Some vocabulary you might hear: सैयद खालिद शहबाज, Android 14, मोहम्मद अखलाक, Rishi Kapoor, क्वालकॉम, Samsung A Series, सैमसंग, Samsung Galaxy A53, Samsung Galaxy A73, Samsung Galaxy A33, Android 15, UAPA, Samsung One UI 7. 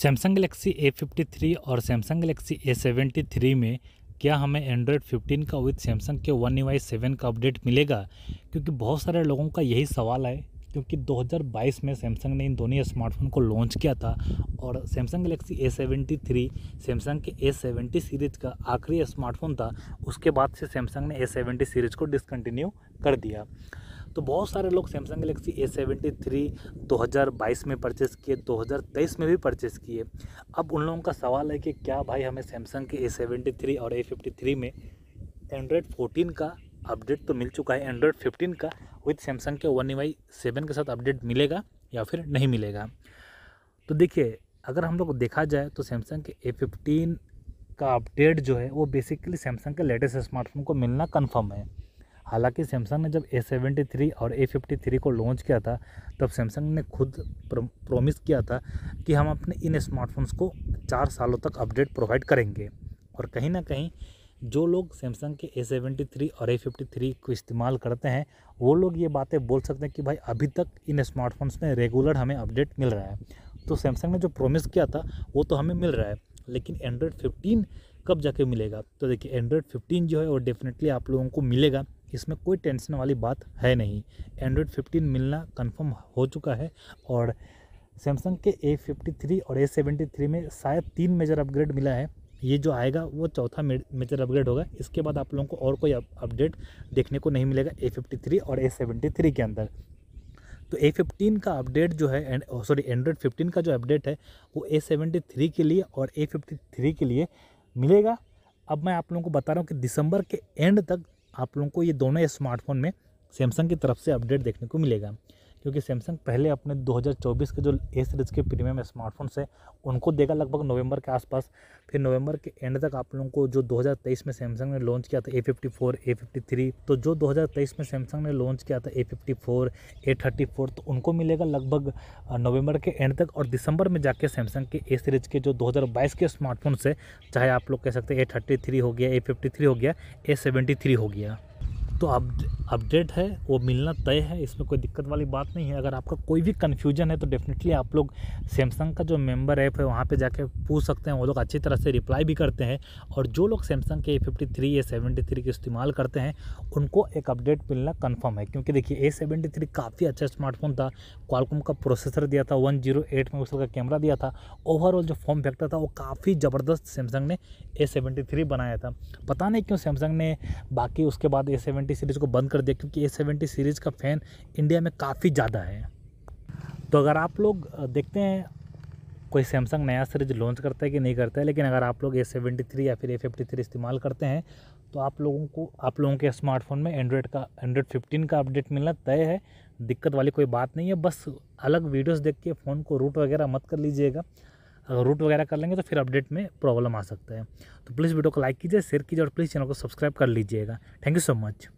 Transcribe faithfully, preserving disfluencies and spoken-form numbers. सैमसंग Galaxy A fifty three और सैमसंग Galaxy A seventy three में क्या हमें एंड्रॉयड फिफ्टीन का विद सैमसंग के वन यू आई सेवन का अपडेट मिलेगा, क्योंकि बहुत सारे लोगों का यही सवाल है। क्योंकि दो हज़ार बाईस में सैमसंग ने इन दोनों स्मार्टफोन को लॉन्च किया था और सैमसंग Galaxy A seventy three सैमसंग के ए सेवेंटी सीरीज का आखिरी स्मार्टफोन था। उसके बाद से सैमसंग ने ए सेवेंटी सीरीज को डिसकंटिन्यू कर दिया। तो बहुत सारे लोग सैमसंग Galaxy A seventy three दो हज़ार बाईस में परचेस किए, दो हज़ार तेईस में भी परचेस किए। अब उन लोगों का सवाल है कि क्या भाई हमें सैमसंग के ए सेवेंटी थ्री और ए फिफ्टी थ्री में एंड्रॉयड फोर्टीन का अपडेट तो मिल चुका है, एंड्रॉयड फिफ्टीन का विद सैमसंग के वन यूआई सेवन के साथ अपडेट मिलेगा या फिर नहीं मिलेगा। तो देखिए, अगर हम लोग देखा जाए तो सैमसंग के ए फिफ्टीन का अपडेट जो है वो बेसिकली सैमसंग के लेटेस्ट स्मार्टफोन को मिलना कन्फर्म है। हालांकि सैमसंग ने जब ए सेवेंटी थ्री और ए फिफ्टी थ्री को लॉन्च किया था तब सैमसंग ने खुद प्रॉमिस किया था कि हम अपने इन स्मार्टफोन्स को चार सालों तक अपडेट प्रोवाइड करेंगे। और कहीं ना कहीं जो लोग सैमसंग के ए सेवेंटी थ्री और ए फिफ्टी थ्री को इस्तेमाल करते हैं वो लोग ये बातें बोल सकते हैं कि भाई अभी तक इन स्मार्टफोन्स में रेगुलर हमें अपडेट मिल रहा है। तो सैमसंग ने जो प्रॉमिस किया था वो तो हमें मिल रहा है, लेकिन एंड्रॉयड फिफ्टीन कब जाके मिलेगा? तो देखिए, एंड्रॉयड फिफ्टीन जो है वो डेफिनेटली आप लोगों को मिलेगा, इसमें कोई टेंशन वाली बात है नहीं। एंड्रॉयड फिफ्टीन मिलना कंफर्म हो चुका है। और सैमसंग के ए फिफ्टी थ्री और ए सेवेंटी थ्री में शायद तीन मेजर अपग्रेड मिला है, ये जो आएगा वो चौथा मेजर अपग्रेड होगा। इसके बाद आप लोगों को और कोई अपडेट देखने को नहीं मिलेगा ए फिफ्टी थ्री और ए सेवेंटी थ्री के अंदर। तो ए फिफ्टीन का अपडेट जो है, सॉरी एंड्रॉयड फिफ्टीन का जो अपडेट है वो ए सेवेंटी थ्री के लिए और ए फिफ्टी थ्री के लिए मिलेगा। अब मैं आप लोगों को बता रहा हूँ कि दिसंबर के एंड तक आप लोगों को ये दोनों स्मार्टफोन में सैमसंग की तरफ से अपडेट देखने को मिलेगा, क्योंकि सैमसंग पहले अपने दो हज़ार चौबीस के जो ए सीरीज के प्रीमियम स्मार्टफोन्स हैं उनको देगा लगभग नवंबर के आसपास। फिर नवंबर के एंड तक आप लोगों को जो दो हज़ार तेईस में सैमसंग ने लॉन्च किया था A fifty four, A fifty three, तो जो दो हज़ार तेईस में सैमसंग ने लॉन्च किया था A fifty four, A thirty four, तो उनको मिलेगा लगभग नवंबर के एंड तक। और दिसंबर में जाके सैमसंग के ए सीरीज के जो दो हज़ार बाईस के स्मार्टफोन्स है, चाहे आप लोग कह सकते हैं ए थर्टी थ्री हो गया, ए फिफ्टी थ्री हो गया, ए सेवेंटी थ्री हो गया, तो अपडेट है वो मिलना तय है, इसमें कोई दिक्कत वाली बात नहीं है। अगर आपका कोई भी कन्फ्यूजन है तो डेफिनेटली आप लोग सैमसंग का जो मेंबर ऐप है वहाँ पे जाके पूछ सकते हैं, वो लोग अच्छी तरह से रिप्लाई भी करते हैं। और जो लोग सैमसंग के A fifty three, A seventy three के इस्तेमाल करते हैं उनको एक अपडेट मिलना कन्फर्म है, क्योंकि देखिए ए सेवेंटी थ्री काफ़ी अच्छा स्मार्टफोन था, क्वालकॉम का प्रोसेसर दिया था, वन जीरो एट मेगापिक्सल का कैमरा दिया था, ओवरऑल जो फॉर्म फैक्टर था वो काफ़ी ज़बरदस्त सैमसंग ने ए सेवेंटी थ्री बनाया था। पता नहीं क्यों सैमसंग ने बाकी उसके बाद ए सेवेंटी सीरीज को बंद कर दिया, क्योंकि ए सेवेंटी सीरीज का फैन इंडिया में काफ़ी ज़्यादा है। तो अगर आप लोग देखते हैं कोई सैमसंग नया सीरीज लॉन्च करता है कि नहीं करता है, लेकिन अगर आप लोग ए सेवेंटी थ्री या फिर ए फिफ्टी थ्री इस्तेमाल करते हैं तो आप लोगों को आप लोगों के स्मार्टफोन में एंड्रॉयड का एंड्रॉयड फिफ्टीन का अपडेट मिलना तय है, दिक्कत वाली कोई बात नहीं है। बस अलग वीडियोस देख के फ़ोन को रूट वगैरह मत कर लीजिएगा, अगर रूट वगैरह कर लेंगे तो फिर अपडेट में प्रॉब्लम आ सकता है। तो प्लीज़ वीडियो को लाइक कीजिए, शेयर कीजिए और प्लीज़ चैनल को सब्सक्राइब कर लीजिएगा। Thank you so much.